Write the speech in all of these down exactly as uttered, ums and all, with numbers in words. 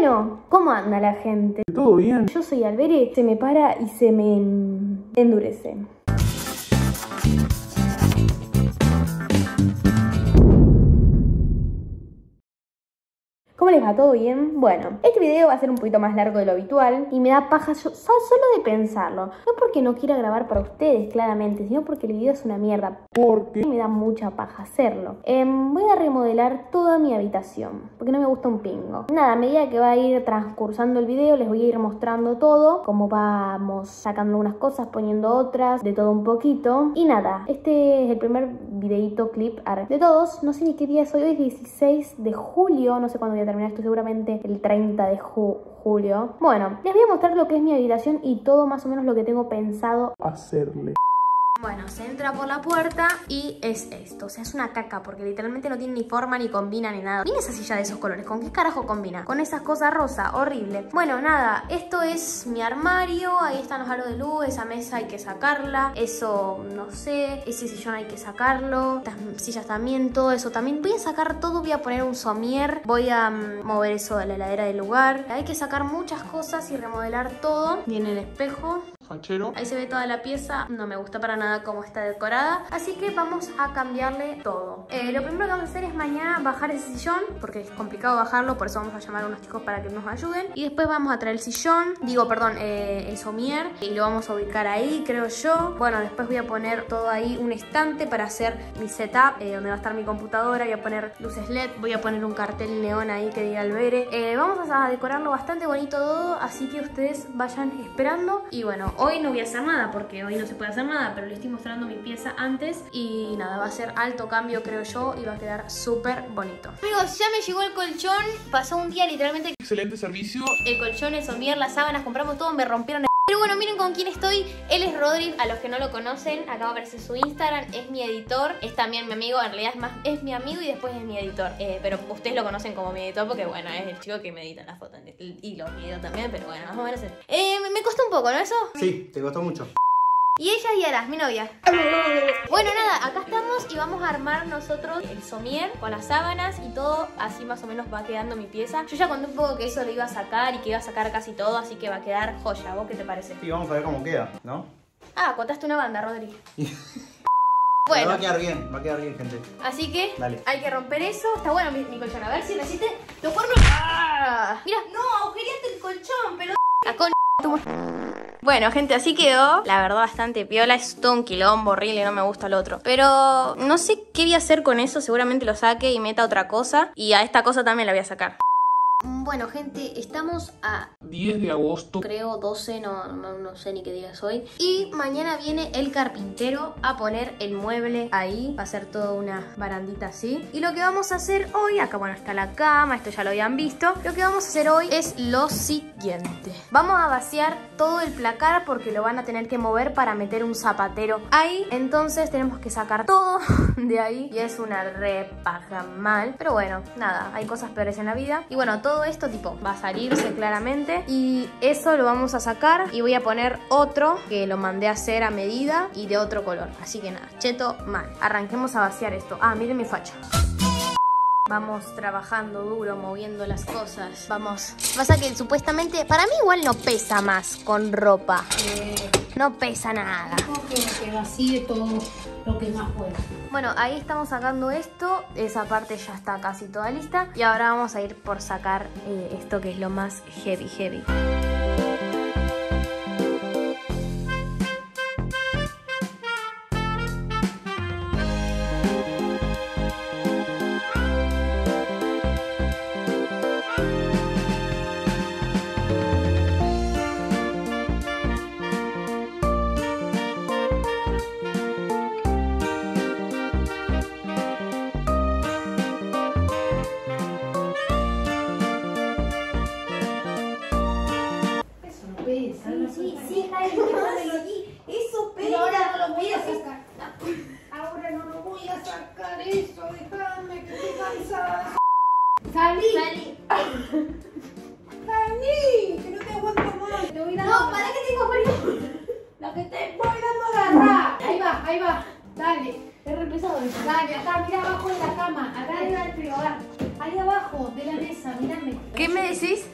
Bueno, ¿cómo anda la gente? Todo bien. Yo soy Alberee, se me para y se me endurece. ¿Cómo les va? ¿Todo bien? Bueno, este video va a ser un poquito más largo de lo habitual y me da paja yo, solo de pensarlo. No porque no quiera grabar para ustedes, claramente, sino porque el video es una mierda. ¿Por qué? Me da mucha paja hacerlo. Eh, voy a remodelar toda mi habitación, porque no me gusta un pingo. Nada, a medida que va a ir transcursando el video, les voy a ir mostrando todo, cómo vamos sacando unas cosas, poniendo otras, de todo un poquito. Y nada, este es el primer videito, clip, de todos. No sé ni qué día es hoy, hoy es dieciséis de julio, no sé cuándo voy a terminar esto, seguramente el treinta de julio. Bueno, les voy a mostrar lo que es mi habitación y todo más o menos lo que tengo pensado hacerle. Bueno, se entra por la puerta y es esto, o sea, es una caca porque literalmente no tiene ni forma, ni combina, ni nada. Mira esa silla de esos colores, ¿con qué carajo combina? Con esas cosas rosa, horrible. Bueno, nada, esto es mi armario, ahí están los aros de luz, esa mesa hay que sacarla, eso no sé, ese sillón hay que sacarlo, estas sillas también, todo eso también. Voy a sacar todo, voy a poner un somier, voy a mover eso de la heladera del lugar. Hay que sacar muchas cosas y remodelar todo. Viene el espejo. Ahí se ve toda la pieza, no me gusta para nada cómo está decorada, así que vamos a cambiarle todo. Eh, lo primero que vamos a hacer es mañana bajar el sillón, porque es complicado bajarlo, por eso vamos a llamar a unos chicos para que nos ayuden. Y después vamos a traer el sillón, digo, perdón, eh, el somier, y lo vamos a ubicar ahí, creo yo. Bueno, después voy a poner todo ahí, un estante para hacer mi setup, eh, donde va a estar mi computadora, voy a poner luces L E D, voy a poner un cartel neón ahí que diga Alberee. Eh, vamos a decorarlo bastante bonito todo, así que ustedes vayan esperando. Y bueno, hoy no voy a hacer nada porque hoy no se puede hacer nada, pero les estoy mostrando mi pieza antes y nada, va a ser alto cambio creo yo y va a quedar súper bonito. Amigos, ya me llegó el colchón, pasó un día literalmente. Excelente servicio. El colchón, el somier, las sábanas, compramos todo, me rompieron el... Pero bueno, miren con quién estoy, él es Rodri, a los que no lo conocen, acá aparece su Instagram, es mi editor, es también mi amigo, en realidad es más, es mi amigo y después es mi editor, eh, pero ustedes lo conocen como mi editor porque bueno, es el chico que me edita las fotos y los videos también, pero bueno, más o menos es... eh, me costó un poco, ¿no eso? Sí, te costó mucho. Y ella es Yara, mi novia. Bueno, nada, acá estamos y vamos a armar nosotros el somier con las sábanas y todo, así más o menos va quedando mi pieza. Yo ya conté un poco que eso lo iba a sacar y que iba a sacar casi todo, así que va a quedar joya. ¿Vos qué te parece? Sí, vamos a ver cómo queda, ¿no? Ah, contaste una banda, Rodri. Bueno. Pero va a quedar bien, va a quedar bien, gente. Así que dale. Hay que romper eso. Está bueno mi, mi colchón, a ver si resiste. ¡Los cuernos! ¡Ah! Mira, no, agujereaste el colchón, pero... A con... Bueno, gente, así quedó. La verdad, bastante piola. Es todo un quilombo horrible, no me gusta el otro. Pero no sé qué voy a hacer con eso. Seguramente lo saque y meta otra cosa. Y a esta cosa también la voy a sacar. Bueno, gente, estamos a diez de agosto. Creo doce, no, no, no sé ni qué día es hoy. Y mañana viene el carpintero a poner el mueble ahí. Va a ser toda una barandita así. Y lo que vamos a hacer hoy, acá bueno está la cama, esto ya lo habían visto. Lo que vamos a hacer hoy es lo siguiente. Vamos a vaciar todo el placar porque lo van a tener que mover para meter un zapatero ahí. Entonces tenemos que sacar todo de ahí. Y es una repaja mal. Pero bueno, nada, hay cosas peores en la vida. Y bueno, todo esto tipo va a salirse claramente y eso lo vamos a sacar y voy a poner otro que lo mandé a hacer a medida y de otro color, así que nada, cheto mal. Arranquemos a vaciar esto. Ah, miren mi facha. Vamos trabajando duro, moviendo las cosas. Vamos. Pasa que supuestamente, para mí igual no pesa más con ropa. Eh, no pesa nada. Que, que vacíe todo lo que más pueda. Bueno, ahí estamos sacando esto. Esa parte ya está casi toda lista. Y ahora vamos a ir por sacar eh, esto que es lo más heavy, heavy. Sí, sí, sí, eso pega. Ahora no lo voy a sacar. Ahora no lo voy a sacar. Eso, déjame que estoy cansada. Salí. Salí. Salí. Que no te aguanto más. Te voy dando. No, para que tengo frío. Lo que te voy dando agarrar. Ahí va, ahí va. Dale. He repesado. Dale, acá, mira abajo de la cama. Acá arriba del frío. Ahí abajo de la mesa, mirame. ¿Qué me decís?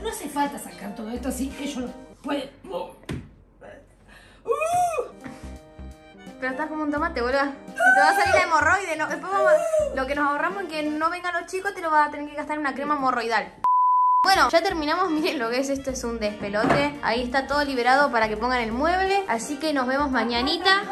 No hace falta sacar todo esto así, ellos lo pueden. Pero estás como un tomate, boludo. Si te va a salir la hemorroide, no, después vamos, lo que nos ahorramos en que no vengan los chicos te lo vas a tener que gastar en una crema hemorroidal. Bueno, ya terminamos, miren lo que es, esto es un despelote. Ahí está todo liberado para que pongan el mueble. Así que nos vemos mañanita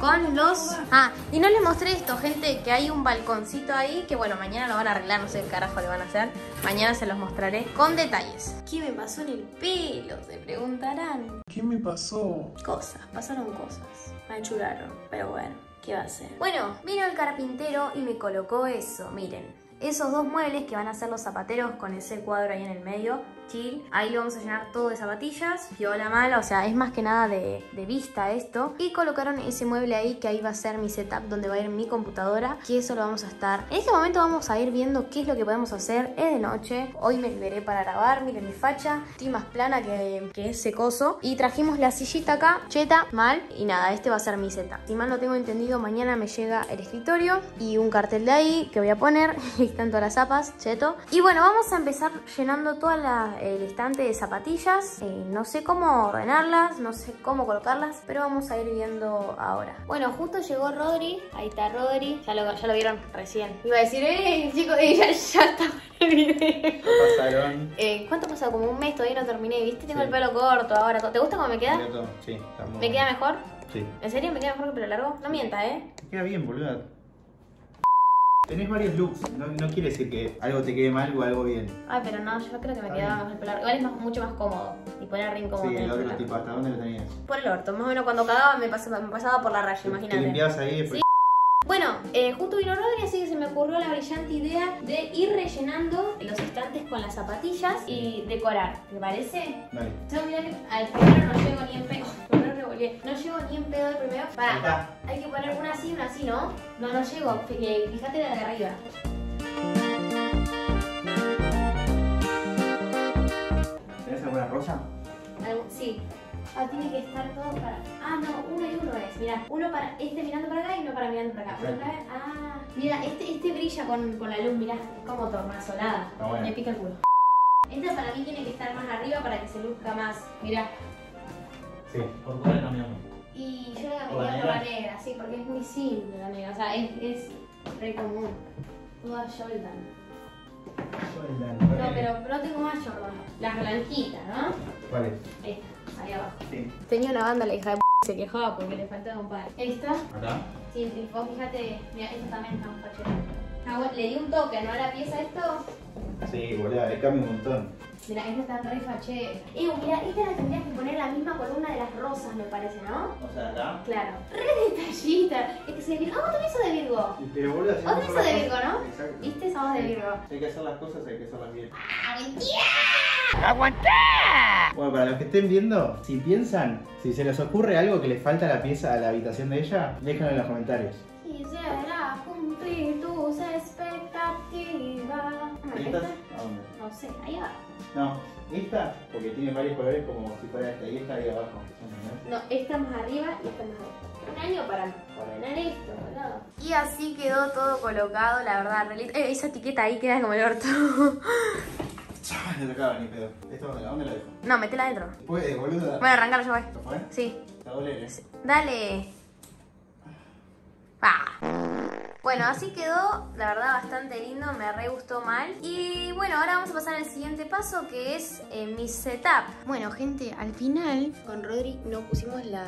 con los... Ah, y no les mostré esto, gente, que hay un balconcito ahí. Que bueno, mañana lo van a arreglar, no sé qué carajo le van a hacer. Mañana se los mostraré con detalles. ¿Qué me pasó en el pelo? Se preguntarán. ¿Qué me pasó? Cosas, pasaron cosas. Me achuraron, pero bueno, ¿qué va a ser? Bueno, vino el carpintero y me colocó eso, miren. Esos dos muebles que van a ser los zapateros con ese cuadro ahí en el medio. Chill. Ahí lo vamos a llenar todo de zapatillas. Viola mala, o sea, es más que nada de, de vista esto. Y colocaron ese mueble ahí, que ahí va a ser mi setup, donde va a ir mi computadora. Que eso lo vamos a estar... En este momento vamos a ir viendo qué es lo que podemos hacer. Es de noche. Hoy me liberé para grabar. Miren mi facha. Estoy más plana que, que ese coso. Y trajimos la sillita acá. Cheta, mal. Y nada, este va a ser mi setup. Si mal no tengo entendido, mañana me llega el escritorio. Y un cartel de ahí que voy a poner. Y tanto las zapas, cheto. Y bueno, vamos a empezar llenando toda la... el estante de zapatillas, eh, no sé cómo ordenarlas, no sé cómo colocarlas, pero vamos a ir viendo ahora. Bueno, justo llegó Rodri, ahí está Rodri, ya lo, ya lo vieron recién. Iba a decir, eh, chicos, eh, ya, ya está el video. Pasaron. Eh, ¿Cuánto pasó? Como un mes todavía no terminé, viste, tengo sí. El pelo corto ahora. ¿Te gusta cómo me queda? Sí, está muy... ¿Me queda mejor? Sí. ¿En serio? ¿Me queda mejor que el pelo largo? No mientas, ¿eh? Te queda bien, boluda. Tenés varios looks, no, no quiere decir que algo te quede mal o algo bien. Ay, pero no, yo creo que me quedaba mejor el pelo. Igual es más, mucho más cómodo y poner re incómodo. Sí, el otro tipo, ¿hasta dónde lo tenías? Por el orto, más o menos cuando cagaba me pasaba, me pasaba por la raya, imagínate. Te limpiabas ahí después. ¿Sí? Bueno, eh, justo vino Rodri, así que se me ocurrió la brillante idea de ir rellenando los estantes con las zapatillas y decorar. ¿Te parece? Vale. Yo mirá que al primero no llego ni en pedo. No llego ni en pedo el primero. Pará, hay que poner una así, una así, ¿no? No, no llego. Fíjate la de arriba. ¿Tenés alguna rosa? Sí. Ah, tiene que estar todo para... Ah, no, uno y uno es. Mirá, uno para este mirando para acá y uno para mirando para acá. Uno para... Ah, mira, este, este brilla con, con la luz, mirá, como tornasolada. No, bueno. Me pica el culo. Esta para mí tiene que estar más arriba para que se luzca más. Mirá. Sí, ¿por cuál cambiamos? Y yo la cambié por la negra, sí, porque es muy simple la negra, o sea, es, es re común. Todas Jordan. Jordan, ¿vale? No, pero, pero tengo más Jordan. Las blanquitas, ¿no? ¿Cuáles? Esta, ahí abajo. Sí. Tenía una banda, la hija de p***, se quejaba porque le faltaba un par. ¿Esta? ¿Acá? Sí, y vos fíjate, mira, esta también está un pachero. Le di un toque, ¿no? A la pieza esto. Sí, boludo, le cambia un montón. Mira, esta está re fachera. Eh, mira, esta la tendrías que poner la misma columna de las rosas, me parece, ¿no? O sea, ¿acá? Claro. Re detallita. Es que se Virgo. Ah, vos tenés eso de Virgo. Pero boludo, vos tenés eso de Virgo, ¿no? Exacto. ¿Viste? Somos de Virgo. Si hay que hacer las cosas, hay que hacerlas bien. ¡Ah, mentira! ¡Aguantá! Bueno, para los que estén viendo, si piensan, si se les ocurre algo que les falta a la pieza, a la habitación de ella, déjenlo en los comentarios. Y será cumplir tus expectativas. ¿Estas? ¿A dónde? No sé, ahí abajo. No, esta, porque tiene varios colores como si fuera esta y esta ahí abajo. No, esta más arriba y esta más abajo. Un año para ordenar esto, ¿verdad? Y así quedó todo colocado, la verdad, realista. Eh, esa etiqueta ahí queda como el orto. No tocaba ni pedo. ¿Esto dónde, dónde la dejo? No, metela adentro. ¿Puedes, boluda? Bueno, arrancalo, yo voy. ¿Lo fue? Sí. Está doble, ¿eh? Dale. Pa. Bueno, así quedó, la verdad bastante lindo, me re gustó mal. Y bueno, ahora vamos a pasar al siguiente paso que es eh, mi setup. Bueno gente, al final con Rodri no pusimos la,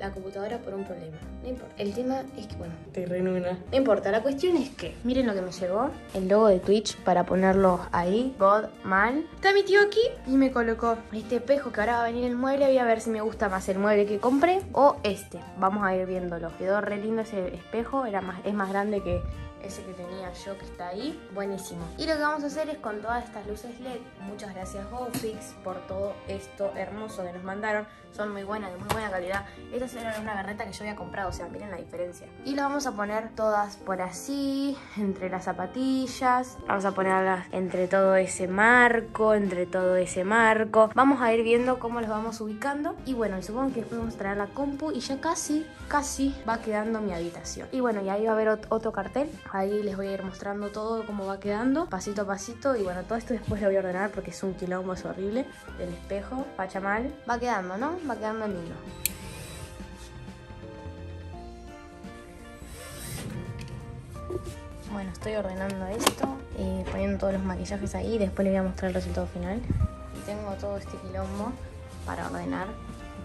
la computadora por un problema. No importa, el tema es que bueno, te renuna. No importa, la cuestión es que, miren lo que me llegó, el logo de Twitch para ponerlo ahí, God mal. Está mi tío aquí y me colocó este espejo que ahora va a venir el mueble. Voy a ver si me gusta más el mueble que compré o este. Vamos a ir viéndolo, quedó re lindo ese espejo, era más, es más grande que ese que tenía yo que está ahí, buenísimo. Y lo que vamos a hacer es con todas estas luces L E D, muchas gracias GoFix por todo esto hermoso que nos mandaron, son muy buenas, de muy buena calidad. Estas eran una garreta que yo había comprado, o sea, miren la diferencia. Y las vamos a poner todas por así, entre las zapatillas, vamos a ponerlas entre todo ese marco, entre todo ese marco. Vamos a ir viendo cómo los vamos ubicando y bueno, y supongo que después vamos a traer la compu y ya casi, casi va quedando mi habitación. Y bueno, y ahí va a haber otro cartel. Ahí les voy a ir mostrando todo cómo va quedando, pasito a pasito. Y bueno, todo esto después lo voy a ordenar porque es un quilombo, es horrible. El espejo, pachamal. Va quedando, ¿no? Va quedando lindo. Bueno, estoy ordenando esto y poniendo todos los maquillajes ahí. Después les voy a mostrar el resultado final. Tengo todo este quilombo para ordenar.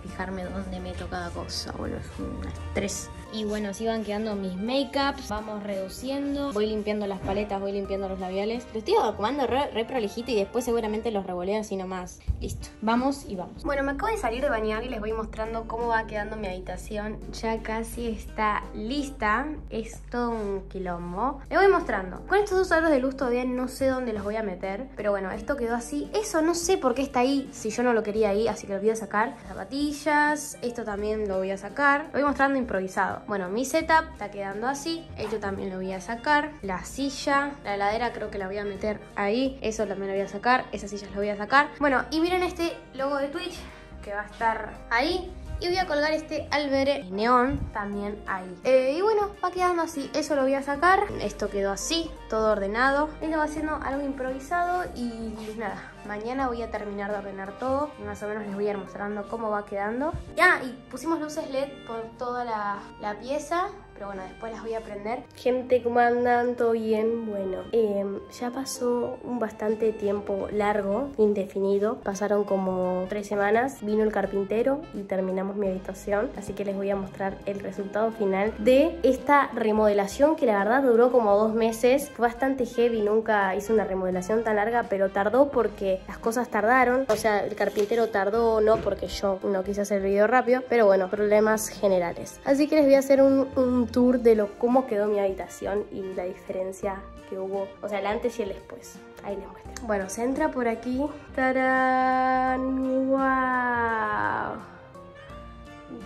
Fijarme dónde meto cada cosa, boludo, es un estrés. Y bueno, así van quedando mis make-ups. Vamos reduciendo, voy limpiando las paletas, voy limpiando los labiales. Lo estoy acomodando re, re prolijito y después seguramente los revoleo así nomás. Listo, vamos y vamos. Bueno, me acabo de salir de bañar y les voy mostrando cómo va quedando mi habitación. Ya casi está lista. Es todo un quilombo. Les voy mostrando. Con estos dos aros de luz todavía no sé dónde los voy a meter. Pero bueno, esto quedó así. Eso no sé por qué está ahí, si yo no lo quería ahí, así que lo voy a sacar. Las zapatillas, esto también lo voy a sacar. Lo voy mostrando improvisado. Bueno, mi setup está quedando así. Yo también lo voy a sacar. La silla, la heladera creo que la voy a meter ahí. Eso también lo voy a sacar. Esas sillas lo voy a sacar. Bueno, y miren este logo de Twitch que va a estar ahí. Y voy a colgar este Alberee neón también ahí. Eh, y bueno, va quedando así. Eso lo voy a sacar. Esto quedó así, todo ordenado. Esto va siendo algo improvisado y nada. Mañana voy a terminar de ordenar todo. Más o menos les voy a ir mostrando cómo va quedando. Ya, y pusimos luces L E D por toda la, la pieza. Pero bueno, después las voy a prender. Gente, ¿cómo andan? ¿Todo bien? Bueno, eh, ya pasó un bastante tiempo largo, indefinido. Pasaron como tres semanas. Vino el carpintero y terminamos mi habitación. Así que les voy a mostrar el resultado final de esta remodelación, que la verdad duró como dos meses. Fue bastante heavy, nunca hice una remodelación tan larga, pero tardó porque las cosas tardaron. O sea, el carpintero tardó, no porque yo no quise hacer el video rápido, pero bueno, problemas generales. Así que les voy a hacer un... un tour de lo, cómo quedó mi habitación y la diferencia que hubo, o sea, el antes y el después. Ahí les muestro. Bueno, se entra por aquí. ¡Tarán! ¡Wow!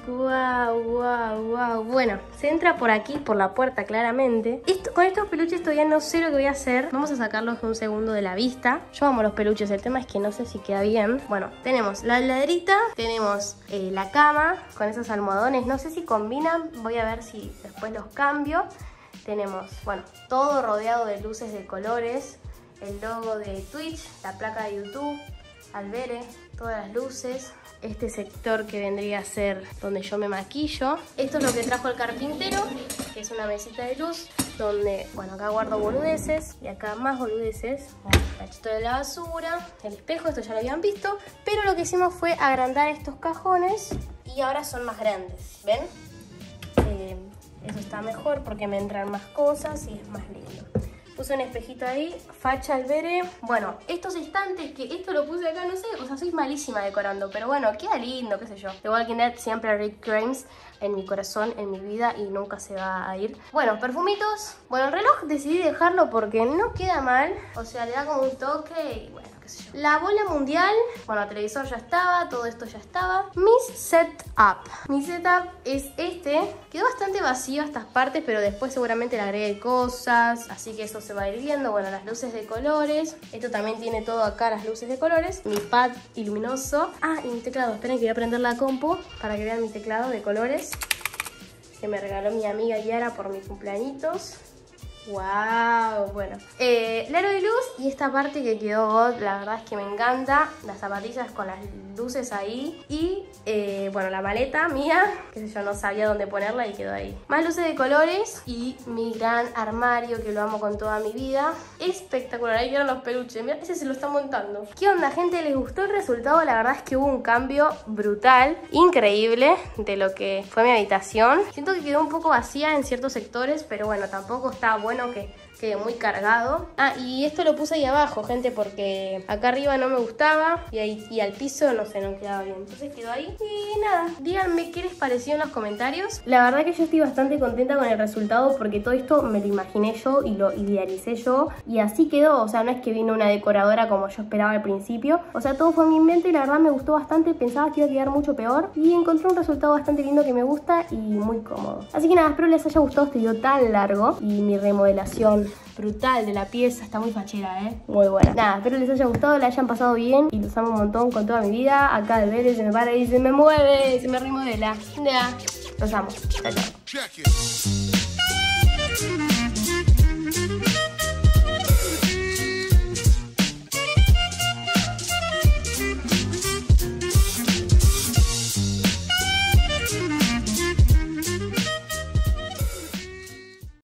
Guau, guau, guau. Bueno, se entra por aquí, por la puerta claramente. Esto, con estos peluches todavía no sé lo que voy a hacer. Vamos a sacarlos un segundo de la vista. Yo amo los peluches, el tema es que no sé si queda bien. Bueno, tenemos la laderita, tenemos eh, la cama con esos almohadones. No sé si combinan, voy a ver si después los cambio. Tenemos, bueno, todo rodeado de luces de colores. El logo de Twitch, la placa de YouTube, Alberee, todas las luces. Este sector que vendría a ser donde yo me maquillo. Esto es lo que trajo el carpintero, que es una mesita de luz, donde, bueno, acá guardo boludeces y acá más boludeces. El cachito de la basura, el espejo, esto ya lo habían visto. Pero lo que hicimos fue agrandar estos cajones y ahora son más grandes, ¿ven? Eh, eso está mejor porque me entran más cosas y es más lindo. Puse un espejito ahí, facha Alberee. Bueno, estos estantes, que esto lo puse acá, no sé, o sea, soy malísima decorando, pero bueno, queda lindo, qué sé yo. The Walking Dead, siempre Rick Grimes en mi corazón, en mi vida, y nunca se va a ir. Bueno, perfumitos. Bueno, el reloj decidí dejarlo porque no queda mal, o sea, le da como un toque y bueno, qué sé yo. La bola mundial, bueno, el televisor ya estaba, todo esto ya estaba. Mi setup. Mi setup es este. Quedó bastante vacío estas partes, pero después seguramente le agregué cosas, así que eso se va a ir viendo. Bueno, las luces de colores. Esto también tiene todo acá, las luces de colores. Mi pad iluminoso. Ah, y mi teclado. Esperen que voy a prender la compu para que vean mi teclado de colores, que me regaló mi amiga Yara por mis cumpleañitos. Wow, bueno, eh, el aro de luz y esta parte que quedó God, la verdad es que me encanta. Las zapatillas con las luces ahí. Y eh, bueno, la maleta mía, qué sé yo, no sabía dónde ponerla y quedó ahí. Más luces de colores y mi gran armario que lo amo con toda mi vida. Espectacular, ahí vieron los peluches, mirá, ese se lo está montando. ¿Qué onda, gente? ¿Les gustó el resultado? La verdad es que hubo un cambio brutal, increíble, de lo que fue mi habitación. Siento que quedó un poco vacía en ciertos sectores, pero bueno, tampoco está bueno que quede muy cargado. Ah, y esto lo puse ahí abajo, gente, porque acá arriba no me gustaba y, ahí, y al piso, no sé, no quedaba bien. Entonces quedó ahí. Y nada, díganme qué les pareció en los comentarios. La verdad que yo estoy bastante contenta con el resultado porque todo esto me lo imaginé yo y lo idealicé yo y así quedó. O sea, no es que vino una decoradora como yo esperaba al principio. O sea, todo fue en mi mente y la verdad me gustó bastante. Pensaba que iba a quedar mucho peor y encontré un resultado bastante lindo que me gusta y muy cómodo. Así que nada, espero les haya gustado este video tan largo y mi remodelación brutal de la pieza, está muy fachera, ¿eh? Muy buena. Nada, espero les haya gustado, la hayan pasado bien y los amo un montón con toda mi vida. Acá Alberee se me para y se me mueve, se me remodela. Nada, los amo. Chao, chao.